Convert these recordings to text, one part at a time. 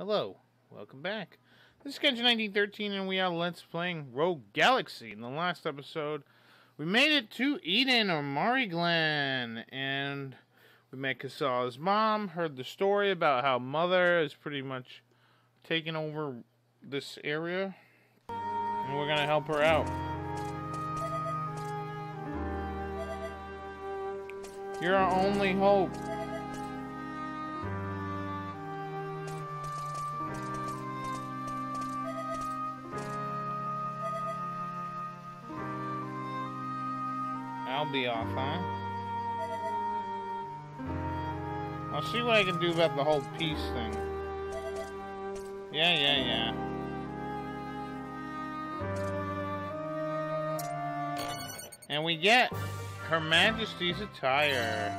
Hello, welcome back. This is Kenji1913 and we are Let's Playing Rogue Galaxy. In the last episode, we made it to Eden, or Mari Glen, and we met Kisala's mom, heard the story about how Mother is pretty much taking over this area, and we're gonna help her out. You're our only hope. Albioth, huh? I'll see what I can do about the whole peace thing. Yeah. And we get Her Majesty's attire,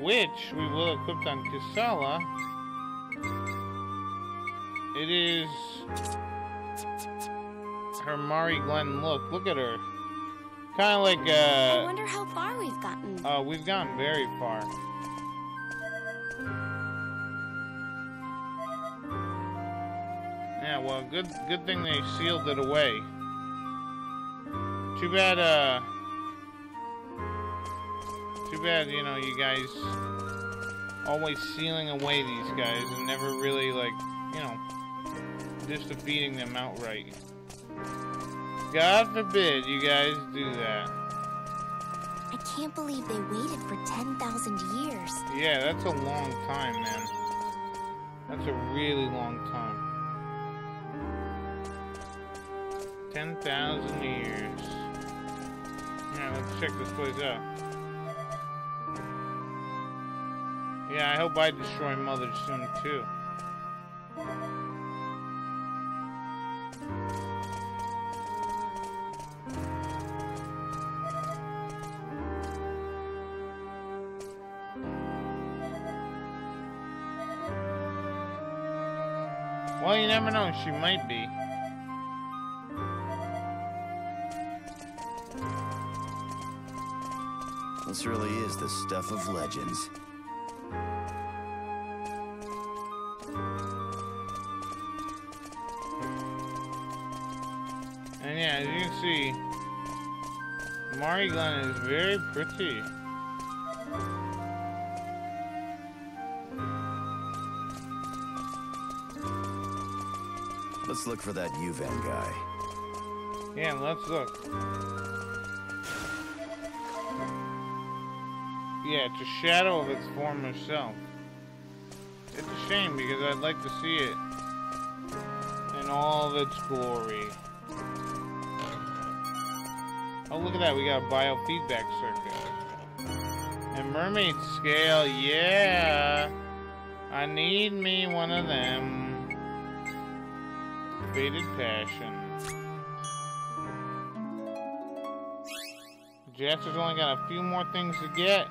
which we will equip on Kisala. It is her Mari Glen look. Look at her. Kind of like I wonder how far we've gotten. Oh, we've gone very far. Yeah, well, good thing they sealed it away. Too bad, you know, you guys always sealing away these guys and never really, like, you know, just defeating them outright. God forbid you guys do that. I can't believe they waited for 10,000 years. Yeah, that's a long time, man. That's a really long time. 10,000 years. Yeah, let's check this place out. Yeah, I hope I destroy Mother soon, too. Well, you never know, she might be. This really is the stuff of legends. And yeah, as you can see, Mari Glen is very pretty. Let's look for that Yuvan guy. Yeah, let's look. Yeah, it's a shadow of its former self. It's a shame because I'd like to see it in all of its glory. Oh, look at that, we got a biofeedback circuit. And mermaid scale, yeah! I need me one of them. Faded passion. Jaster's only got a few more things to get.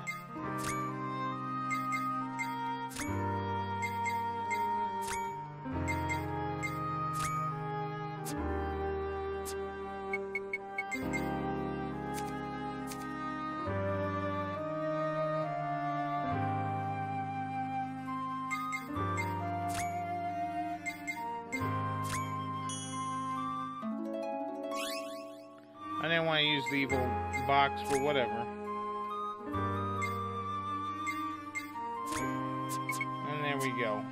I didn't want to use the evil box, but whatever. And there we go.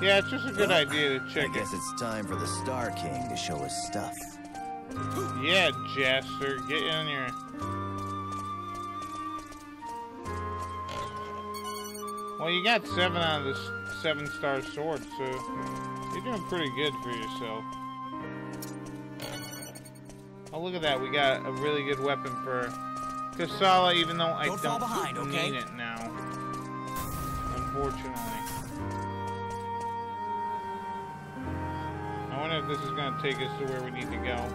Yeah, it's just a good idea to check it. I guess it's time for the Star King to show us stuff. Yeah, Jaster, get in here. Well, you got 7 out of the 7-star sword, so you're doing pretty good for yourself. Oh, look at that. We got a really good weapon for Kisala, even though I don't behind, okay? Need it now. Unfortunately. I wonder if this is going to take us to where we need to go.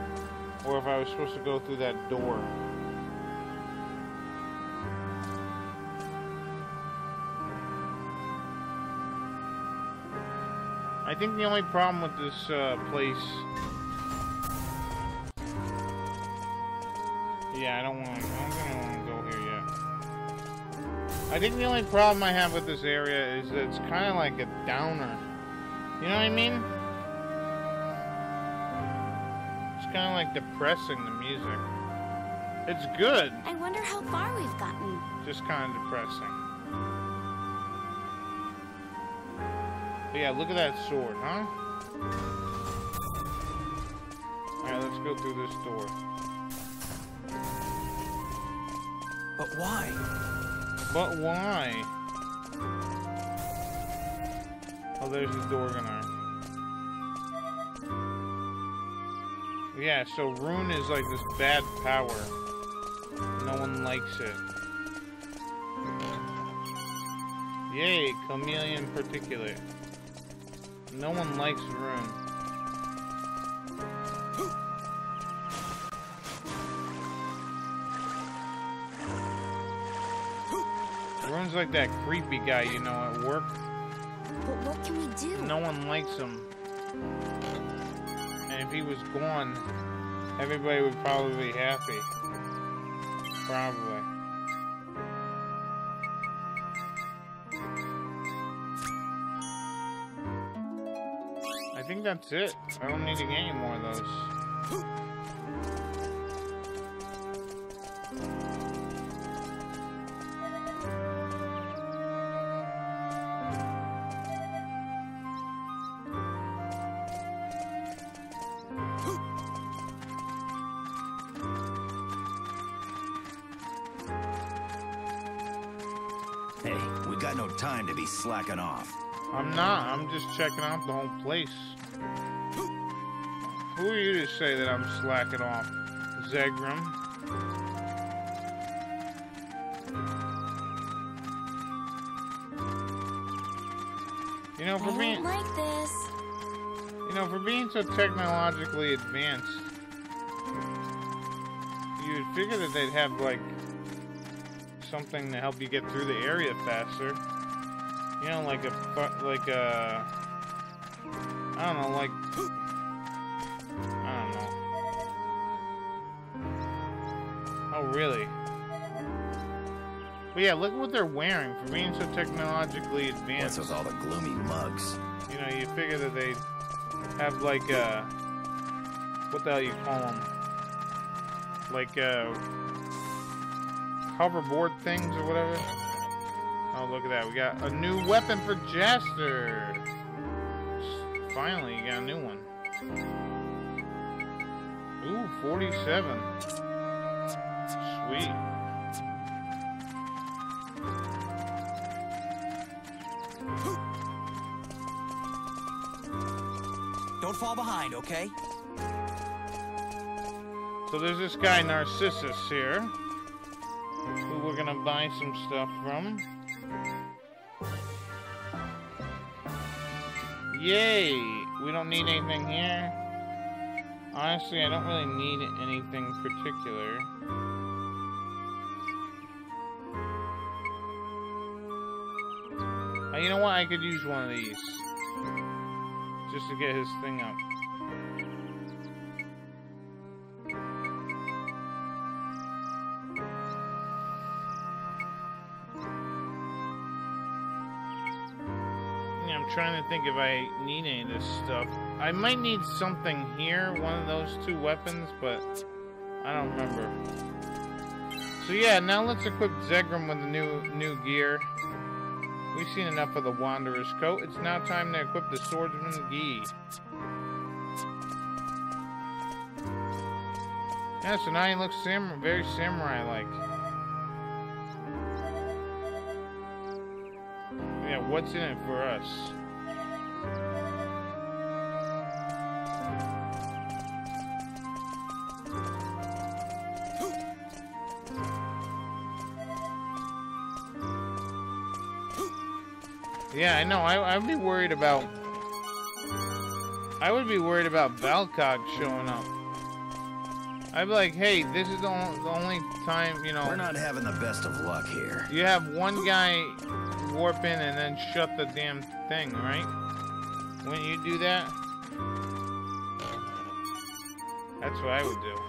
Or if I was supposed to go through that door. I think the only problem with this place... Yeah, I don't want to go here yet. I think the only problem I have with this area is that it's kind of like a downer. You know what I mean? It's kind of like depressing, the music. It's good. I wonder how far we've gotten. Just kind of depressing. But yeah, look at that sword, huh? Alright, let's go through this door. But why? But why? Oh, there's the Dorgenark. Yeah, so Rune is like this bad power. No one likes it. Yay, Chameleon particular. No one likes Rune. Rune's like that creepy guy, you know, at work. But what can we do? No one likes him. And if he was gone, everybody would probably be happy. Probably. I think that's it. I don't need to get any more of those. Time to be slacking off. I'm not. I'm just checking out the whole place. Who are you to say that I'm slacking off, Zegram? You know, for being like this. You know, for being so technologically advanced, you'd figure that they'd have like something to help you get through the area faster. You know, like a, I don't know, like, I don't know. Oh, really? But yeah, look what they're wearing for being so technologically advanced. What's with all the gloomy mugs? You know, you figure that they have like a, what the hell you call them? Like hoverboard things or whatever. Oh, look at that. We got a new weapon for Jaster. Finally, you got a new one. Ooh, 47. Sweet. Don't fall behind, okay? So there's this guy, Narcissus, here, who we're gonna buy some stuff from. Yay! We don't need anything here. Honestly, I don't really need anything particular. Oh, you know what? I could use one of these. Just to get his thing up. Trying to think if I need any of this stuff. I might need something here, one of those two weapons, but I don't remember. So yeah, now let's equip Zegram with the new gear. We've seen enough of the Wanderer's coat. It's now time to equip the Swordsman's gi. Yeah, so now he looks very samurai-like. Yeah, what's in it for us? Yeah, I know. I'd be worried about. I would be worried about Valcog showing up. I'd be like, hey, this is the only time, you know. We're not having the best of luck here. You have one guy warp in and then shut the damn thing, right? Wouldn't you do that? That's what I would do.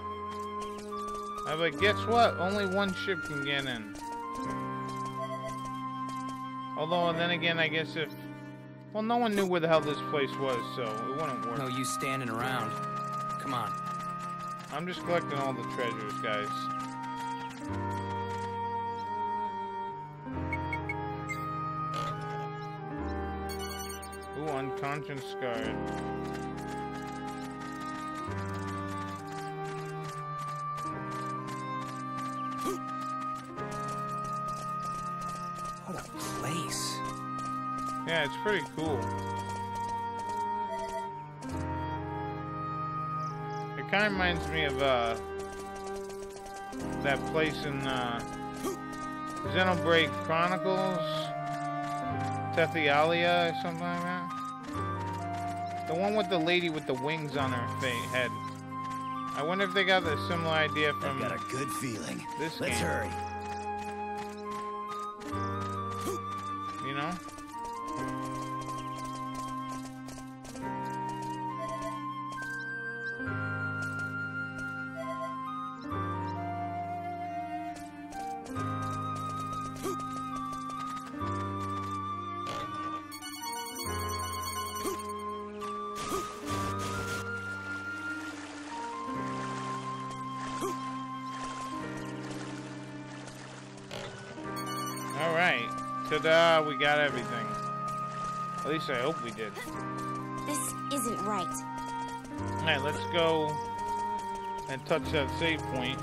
I'd be like, guess what? Only one ship can get in. Although, then again, I guess if... Well, no one knew where the hell this place was, so it wouldn't work. No use standing around. Come on. I'm just collecting all the treasures, guys. Ooh, unconscious guard. What a place. Yeah, it's pretty cool. It kind of reminds me of that place in Xenoblade Chronicles, Tethialia or something like that. The one with the lady with the wings on her head. I wonder if they got a similar idea from. I've got a good feeling. This Let's game. Hurry. You know. Ta-da, we got everything. At least I hope we did. This isn't right. Alright, let's go and touch that save point.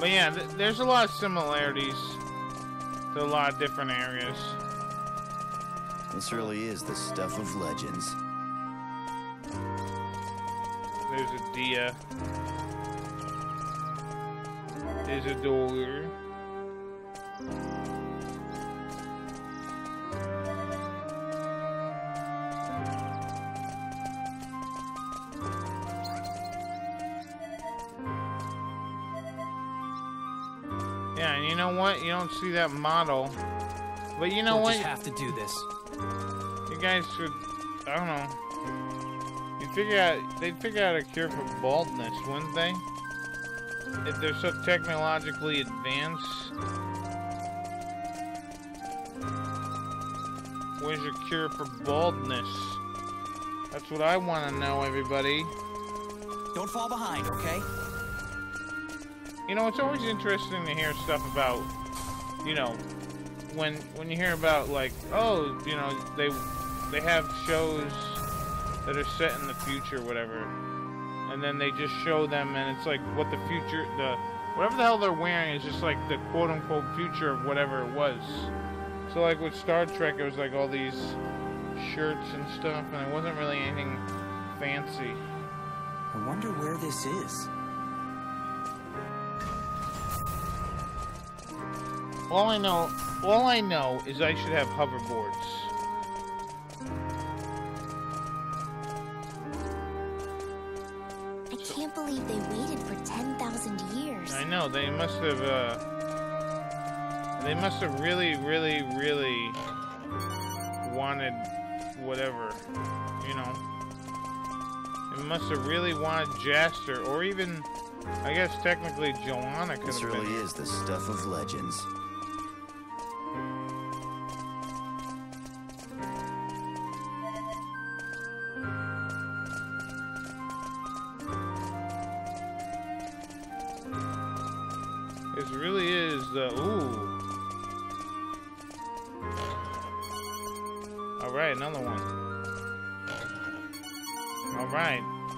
But yeah, there's a lot of similarities to a lot of different areas. This really is the stuff of legends. There's a Dia. There's a Dollar. Yeah, and you know what? You don't see that model. But you know what? You have to do this. You guys should. I don't know. They'd figure out a cure for baldness, wouldn't they? If they're so technologically advanced. Where's your cure for baldness? That's what I want to know, everybody. Don't fall behind, okay? You know, it's always interesting to hear stuff about, you know, when you hear about, like, oh, you know, they have shows that are set in the future, whatever, and then they just show them, and it's like what the future, whatever the hell they're wearing is just like the quote-unquote future of whatever it was. So like with Star Trek, it was like all these shirts and stuff, and it wasn't really anything fancy. I wonder where this is. All I know is I should have hoverboards. No, they must have really wanted whatever, you know. They must have really wanted Jaster, or even, I guess technically Joanna could have been. This really is the stuff of legends.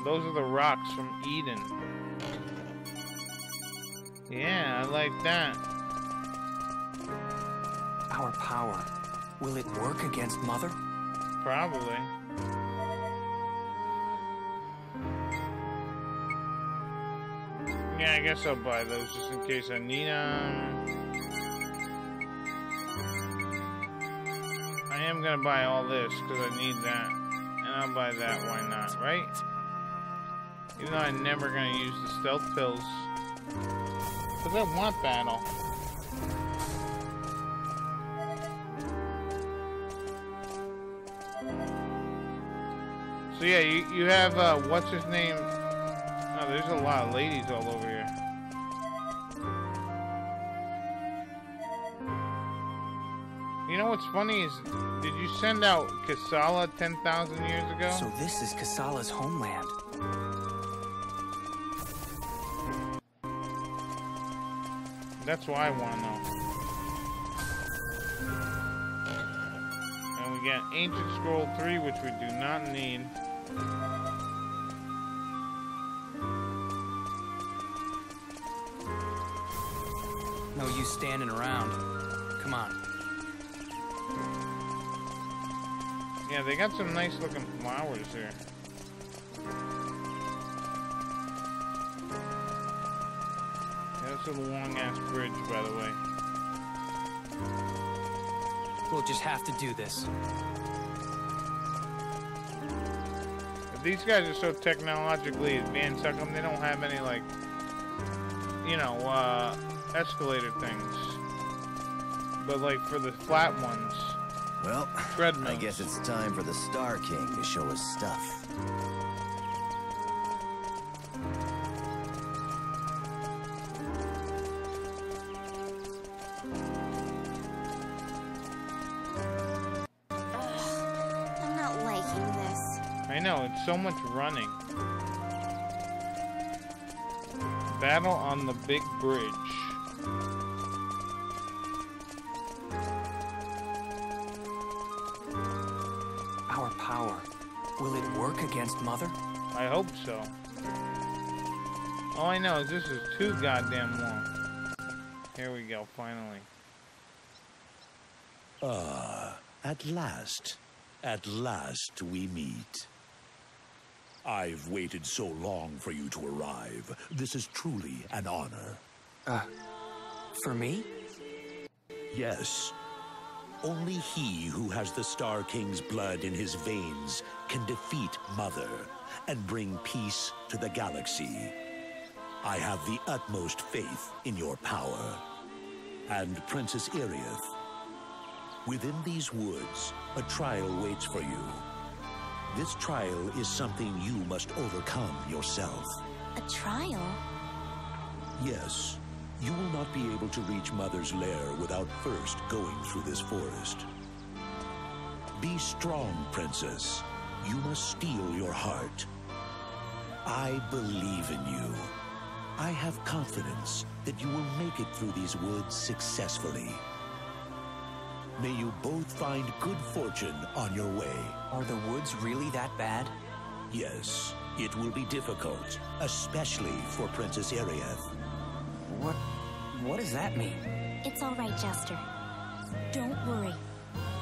Those are the rocks from Eden. Yeah, I like that. Our power. Will it work against Mother? Probably. Yeah, I guess I'll buy those just in case I need them. I am gonna buy all this because I need that. And I'll buy that, why not, right? Even though I'm never gonna use the stealth pills. But I want battle. So yeah, you have, what's his name? there's a lot of ladies all over here. You know what's funny is, did you send out Kisala 10,000 years ago? So this is Kisala's homeland. That's what I want to know. And we got Ancient Scroll 3, which we do not need. No use standing around. Come on. Yeah, they got some nice looking flowers here. Yeah, that's a long ass bridge, by the way. We'll just have to do this. If these guys are so technologically advanced, how come they don't have any, like, you know, escalator things? But, like, for the flat ones. Well, I guess it's time for the Star King to show his stuff. I'm not liking this. I know, it's so much running. Battle on the Big Bridge. Will it work against Mother? I hope so. All I know is this is too goddamn long. Here we go, finally. Ah, at last we meet. I've waited so long for you to arrive. This is truly an honor. For me? Yes. Only he who has the Star King's blood in his veins can defeat Mother and bring peace to the galaxy. I have the utmost faith in your power. And Princess Arieth, within these woods, a trial waits for you. This trial is something you must overcome yourself. A trial? Yes. You will not be able to reach Mother's lair without first going through this forest. Be strong, Princess. You must steel your heart. I believe in you. I have confidence that you will make it through these woods successfully. May you both find good fortune on your way. Are the woods really that bad? Yes, it will be difficult, especially for Princess Arieth. What does that mean? It's all right, Jaster. Don't worry.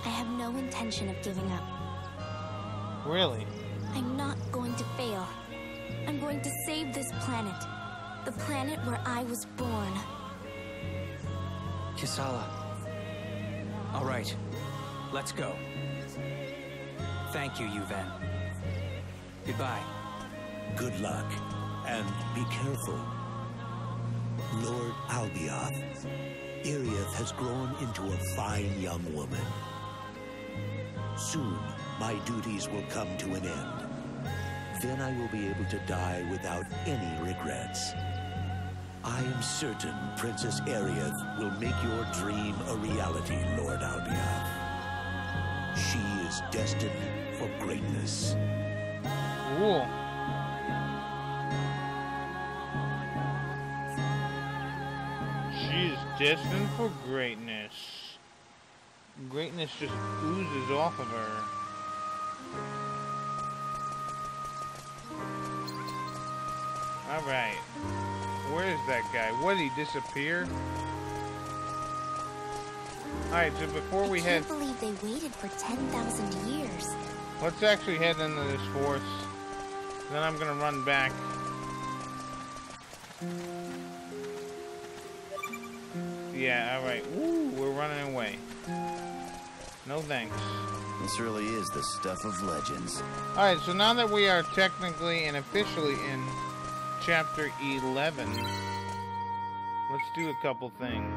I have no intention of giving up. Really? I'm not going to fail. I'm going to save this planet. The planet where I was born. Kisala. All right. Let's go. Thank you, Yuvan. Goodbye. Good luck. And be careful. Lord Albioth, Eriath has grown into a fine young woman. Soon, my duties will come to an end. Then I will be able to die without any regrets. I am certain Princess Eriath will make your dream a reality, Lord Albioth. She is destined for greatness. Ooh. Destined for greatness. Greatness just oozes off of her. Alright. Where is that guy? What, did he disappear? Alright, so before we head... I can't believe they waited for 10,000 years. Let's actually head into this forest. Then I'm gonna run back. Yeah, alright. Woo, we're running away. No thanks. This really is the stuff of legends. Alright, so now that we are technically and officially in Chapter 11, let's do a couple things.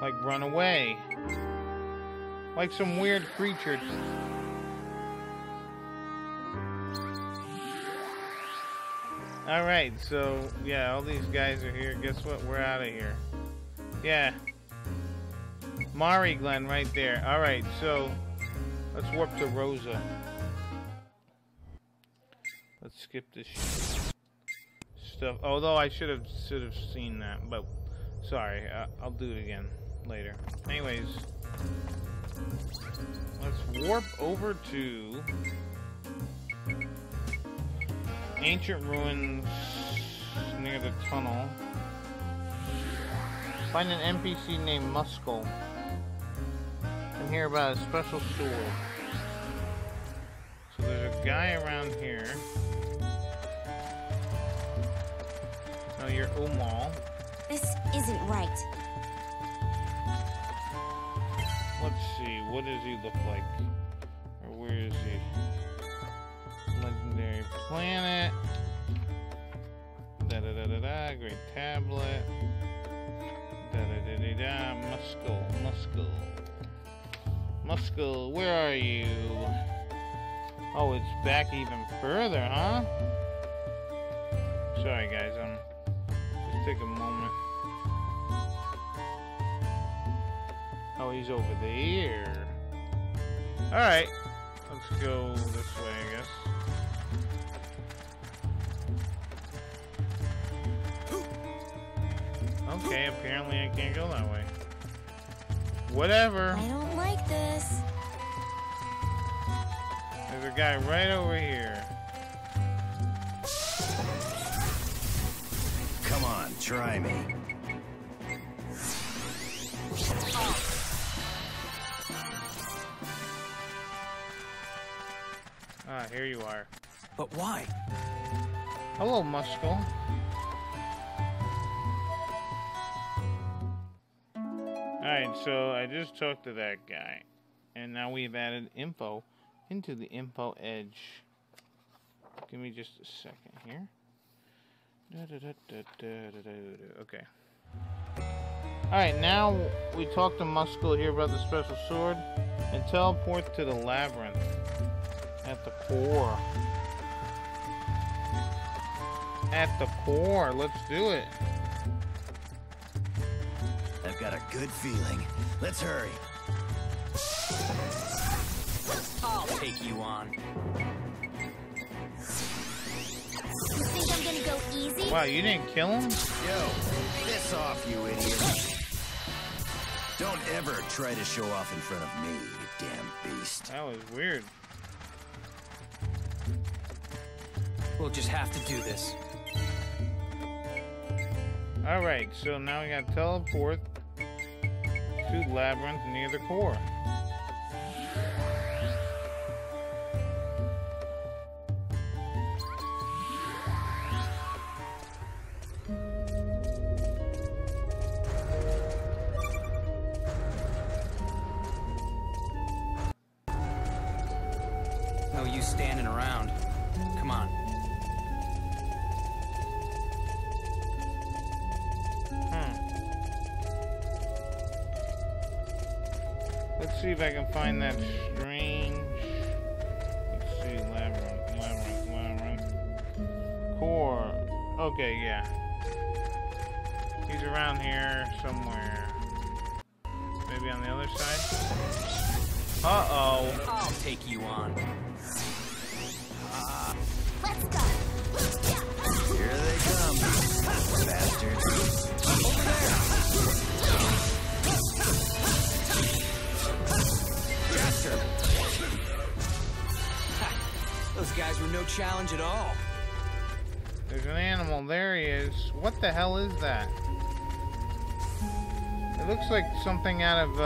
Like, run away. Like some weird creatures. Alright, so, yeah, all these guys are here. Guess what? We're out of here. Yeah. Mari Glen right there. Alright, so, let's warp to Rosa. Let's skip this stuff. Although I should have seen that, but sorry, I'll do it again later. Anyways, let's warp over to Ancient Ruins near the tunnel. Find an NPC named Muskel and hear about a special sword. So there's a guy around here. Oh, you're Umal. This isn't right. Let's see, what does he look like? Or where is he? Legendary planet. Da da da da da, great tablet. Da da da da da, Muskel, where are you? Oh, it's back even further, huh? Sorry guys, I'm just take a moment. Oh, he's over there. Alright. Let's go this way, I guess. Okay, apparently I can't go that way. Whatever. I don't like this. There's a guy right over here. Come on, try me. Oh. Ah, here you are. But why? Hello, Muskel. Alright, so I just talked to that guy. And now we've added info into the info edge. Give me just a second here. Okay. Alright, now we talk to Muskel here about the special sword and teleport to the labyrinth. At the core, let's do it. I've got a good feeling. Let's hurry. I'll take you on. You think I'm gonna go easy? Wow, you didn't kill him? Yo, piss off, you idiot. Don't ever try to show off in front of me, you damn beast. That was weird. We'll just have to do this. Alright, so now we gotta teleport to Labyrinth near the core. No use standing around. Come on. Let's see if I can find that strange. Let's see, labyrinth. Core. Okay, yeah. He's around here somewhere. Maybe on the other side. Uh-oh. I'll take you on. Let's go. Here they come, bastards. Over there. Jaster. Ha, those guys were no challenge at all. There's an animal. There he is. What the hell is that? It looks like something out of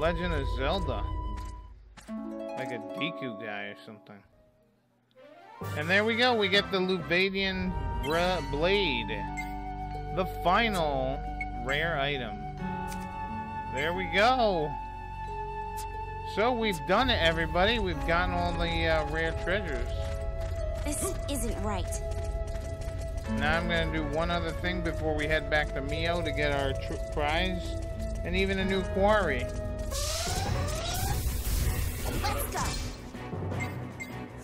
Legend of Zelda. Like a Deku guy or something. And there we go. We get the Lubadian Bruh blade. The final rare item. There we go. So we've done it, everybody. We've gotten all the rare treasures. This isn't right. Now I'm going to do one other thing before we head back to Mio to get our prize and even a new quarry. Let's go.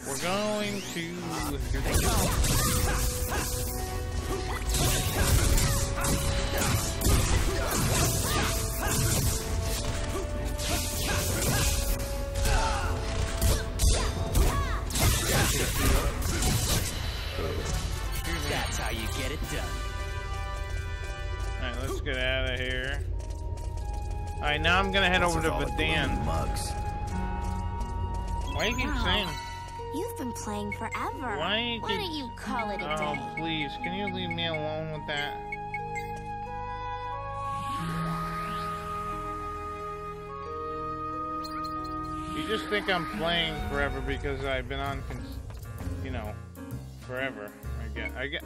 We're going to... get it done. Alright, let's get out of here. Alright, now I'm gonna head over to Badan. Why do you keep saying? You've been playing forever. Why don't you call it a day? Oh, please, can you leave me alone with that? You just think I'm playing forever because I've been on, you know, forever.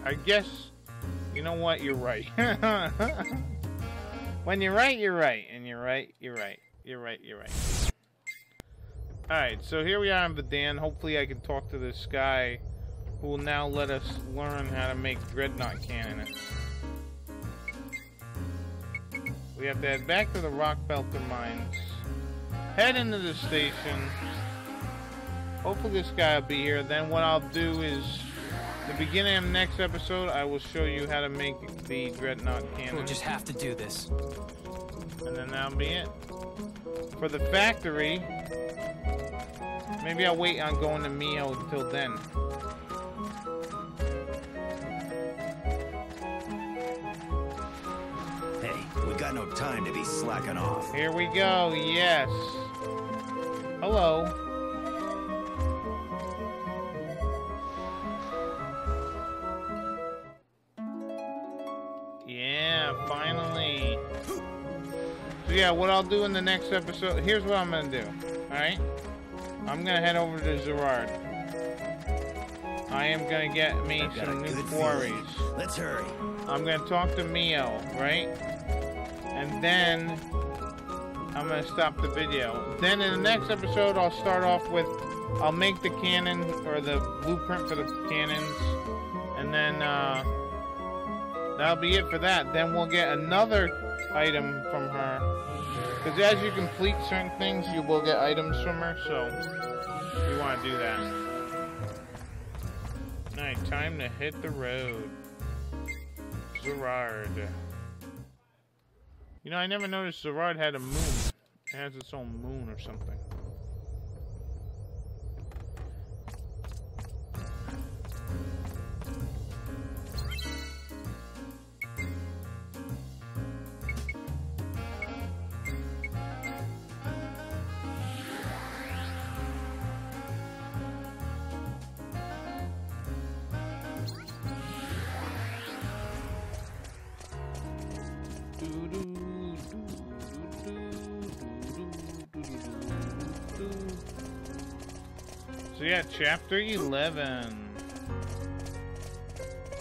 I guess, you know what? You're right. When you're right, you're right, and you're right, you're right, you're right, you're right. Alright, so here we are in Badan. Hopefully I can talk to this guy who will now let us learn how to make Dreadnought Cannons. We have to head back to the Rock Belter Mines. Head into the station. Hopefully this guy will be here. Then what I'll do is, the beginning of the next episode, I will show you how to make the Dreadnought Cannons. We'll just have to do this. And then that'll be it. For the factory, maybe I'll wait on going to Mio until then. Hey, we got no time to be slacking off. Here we go, yes. Hello. Yeah, finally. So yeah, what I'll do in the next episode, here's what I'm gonna do, alright? I'm gonna head over to Zerard. I am gonna get me some new quarries. Feeling. Let's hurry. I'm gonna talk to Mio, right? And then I'm gonna stop the video. Then in the next episode, I'll start off with, I'll make the cannon or the blueprint for the cannons, and then that'll be it for that. Then we'll get another item from her. Because as you complete certain things, you will get items from her, so you want to do that. Alright, time to hit the road. Zerard. You know, I never noticed Zerard had a moon. It has its own moon or something. Yeah, chapter 11.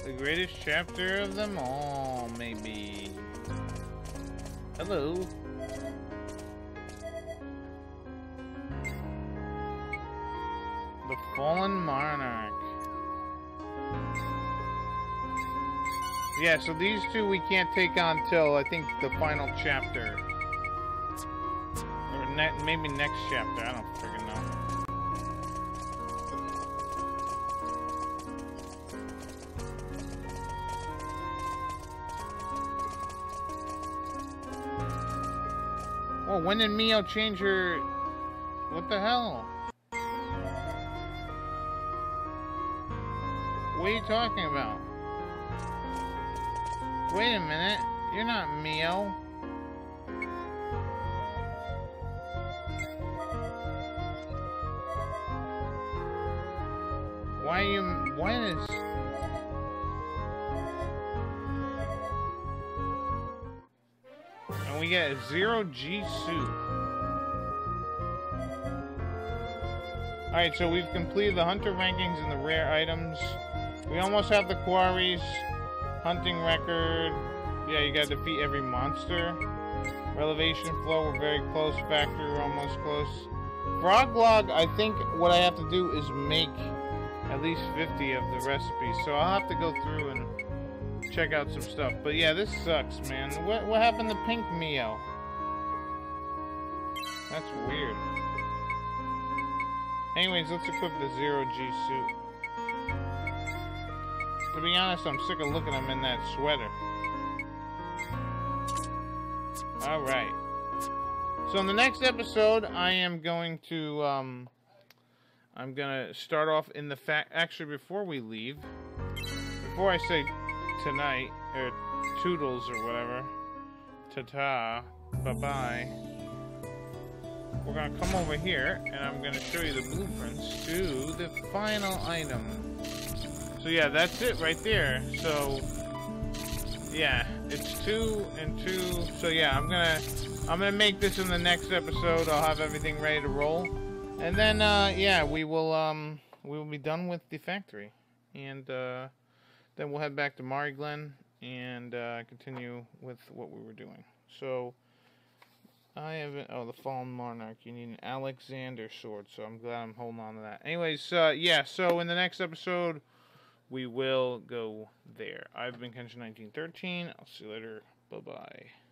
The greatest chapter of them all, maybe. Hello. The Fallen Monarch. Yeah, so these two we can't take on till I think the final chapter. Or maybe next chapter, I don't freaking know. When did Mio change her? What the hell? What are you talking about? Wait a minute. You're not Mio. Why are you? Why is? We get a Zero-G suit. Alright, so we've completed the hunter rankings and the rare items. We almost have the quarries. Hunting record. Yeah, you gotta defeat every monster. Elevation flow, we're very close. Factory, we're almost close. Froglog, I think what I have to do is make at least 50 of the recipes. So I'll have to go through and check out some stuff. But yeah, this sucks, man. What happened to Pink Mio? That's weird. Anyways, let's equip the Zero-G suit. To be honest, I'm sick of looking at him in that sweater. Alright. So in the next episode, I am going to, I'm gonna start off in the fact. Actually, before we leave, before I say tonight, or toodles or whatever. Ta-ta. Bye-bye. We're gonna come over here, and I'm gonna show you the blueprints to the final item. So yeah, that's it right there. So yeah, it's 2 and 2. So yeah, I'm gonna make this in the next episode. I'll have everything ready to roll, and then yeah, we will be done with the factory, and then we'll head back to Mari Glen and continue with what we were doing. So. I haven't... Oh, the Fallen Monarch. You need an Alexander sword, so I'm glad I'm holding on to that. Anyways, yeah, so in the next episode, we will go there. I've been Kenshin1913. I'll see you later. Bye-bye.